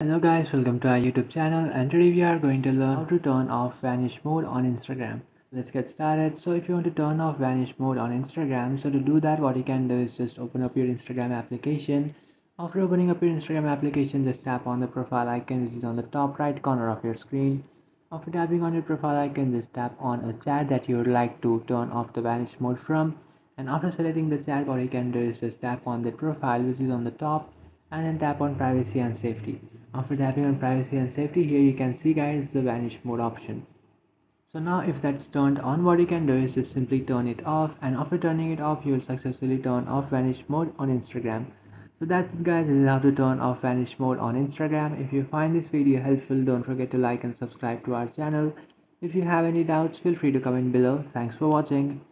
Hello guys, welcome to our YouTube channel, and today we are going to learn how to turn off Vanish Mode on Instagram. Let's get started. So if you want to turn off Vanish Mode on Instagram, so to do that what you can do is just open up your Instagram application. After opening up your Instagram application, just tap on the profile icon which is on the top right corner of your screen. After tapping on your profile icon, just tap on a chat that you would like to turn off the Vanish Mode from. And after selecting the chat, what you can do is just tap on the profile which is on the top and then tap on privacy and safety. After tapping on privacy and safety, here you can see guys the Vanish Mode option. So now if that's turned on, what you can do is just simply turn it off, and after turning it off you will successfully turn off Vanish Mode on Instagram. So that's it guys, this is how to turn off Vanish Mode on Instagram. If you find this video helpful, don't forget to like and subscribe to our channel. If you have any doubts, feel free to comment below. Thanks for watching.